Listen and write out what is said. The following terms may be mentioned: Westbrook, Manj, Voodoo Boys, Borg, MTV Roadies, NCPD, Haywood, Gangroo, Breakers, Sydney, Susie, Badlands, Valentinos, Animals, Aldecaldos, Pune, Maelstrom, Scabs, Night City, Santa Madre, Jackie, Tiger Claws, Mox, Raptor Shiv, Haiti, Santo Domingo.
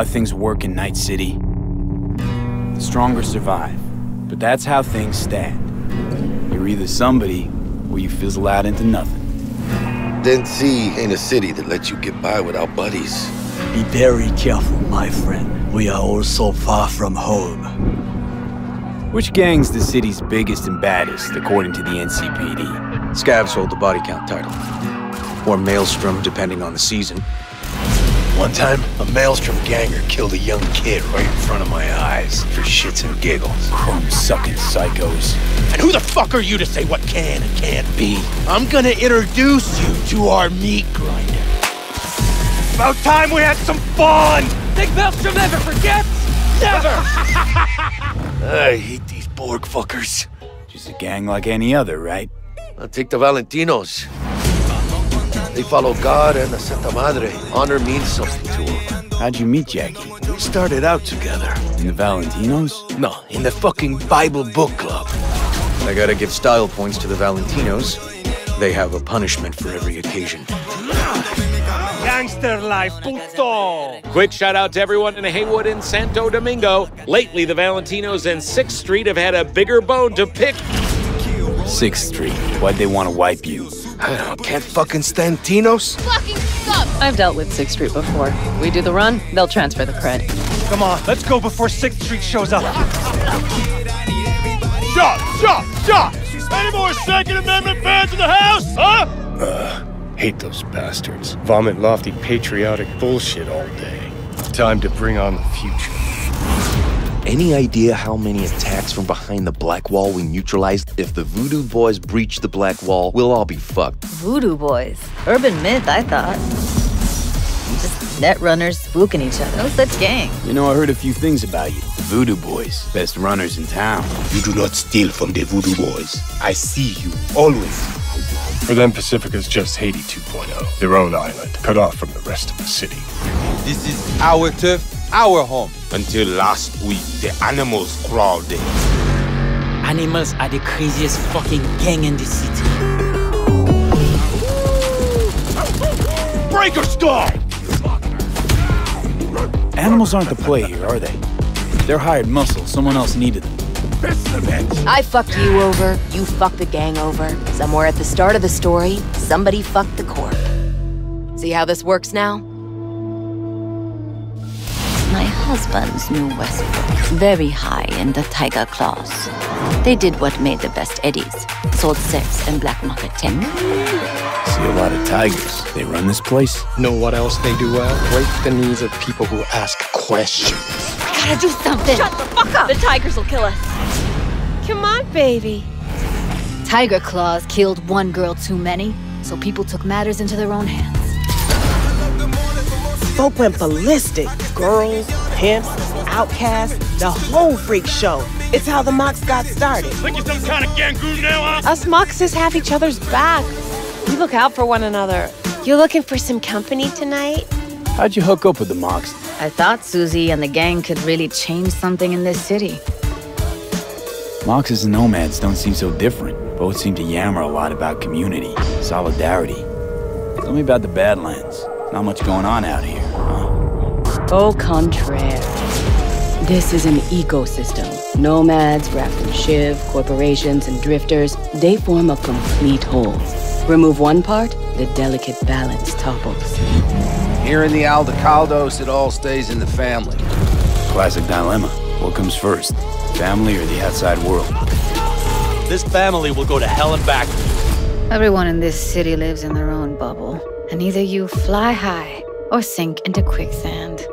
how things work in Night City. The stronger survive, but that's how things stand. You're either somebody, or you fizzle out into nothing. Then C ain't a city that lets you get by without buddies. Be very careful, my friend. We are all so far from home. Which gang's the city's biggest and baddest, according to the NCPD? Scabs hold the body count title. Or Maelstrom, depending on the season. One time, a Maelstrom ganger killed a young kid right in front of my eyes for shits and giggles. Crumb-sucking psychos. And who the fuck are you to say what can and can't be? I'm gonna introduce you to our meat grinder. About time we had some fun! Think Maelstrom never forgets? Never! I hate these Borg fuckers. Just a gang like any other, right? I'll take the Valentinos. They follow God and the Santa Madre. Honor means something to them. How'd you meet Jackie? We started out together. In the Valentinos? No, in the fucking Bible book club. I gotta give style points to the Valentinos. They have a punishment for every occasion. Gangster life, puto! Quick shout out to everyone in Haywood and Santo Domingo. Lately, the Valentinos and 6th Street have had a bigger bone to pick. 6th Street, why'd they want to wipe you? I don't know, can't fucking stand Tinos? Fucking suck! I've dealt with 6th Street before. We do the run, they'll transfer the cred. Come on, let's go before 6th Street shows up. Shut, shut, shut! Any more Second Amendment fans in the house, huh? Hate those bastards. Vomit lofty patriotic bullshit all day. Time to bring on the future. Any idea how many attacks from behind the Black Wall we neutralized? If the Voodoo Boys breach the Black Wall, we'll all be fucked. Voodoo Boys? Urban myth, I thought. Just net runners spooking each other. No such gang. You know, I heard a few things about you. The Voodoo Boys, best runners in town. You do not steal from the Voodoo Boys. I see you, always. For them, Pacifica's just Haiti 2.0. Their own island, cut off from the rest of the city. This is our turf. Our home. Until last week, the animals crawled in. Animals are the craziest fucking gang in the city. Breakers dog! Animals aren't the play here, are they? They're hired muscle. Someone else needed them. I fucked you over. You fucked the gang over. Somewhere at the start of the story, somebody fucked the corp. See how this works now? My husband's knew Westbrook very high in the Tiger Claws. They did what made the best eddies, sold sex and black market tech. See a lot of tigers. They run this place. Know what else they do well? Break the knees of people who ask questions. I gotta do something! Shut the fuck up! The tigers will kill us. Come on, baby. Tiger Claws killed one girl too many, so people took matters into their own hands. Folk went ballistic. Girls, pimps, outcasts, the whole freak show. It's how the Mox got started. Think you're some kind of gangroo now, huh? Us Moxes have each other's back. We look out for one another. You looking for some company tonight? How'd you hook up with the Mox? I thought Susie and the gang could really change something in this city. Moxes and nomads don't seem so different. Both seem to yammer a lot about community, solidarity. Tell me about the Badlands. Not much going on out here, huh? Au contraire. This is an ecosystem. Nomads, Raptor Shiv, corporations, and drifters, they form a complete whole. Remove one part, the delicate balance topples. Here in the Aldecaldos, it all stays in the family. Classic dilemma. What comes first, family or the outside world? This family will go to hell and back. Everyone in this city lives in their own bubble. And either you fly high or sink into quicksand.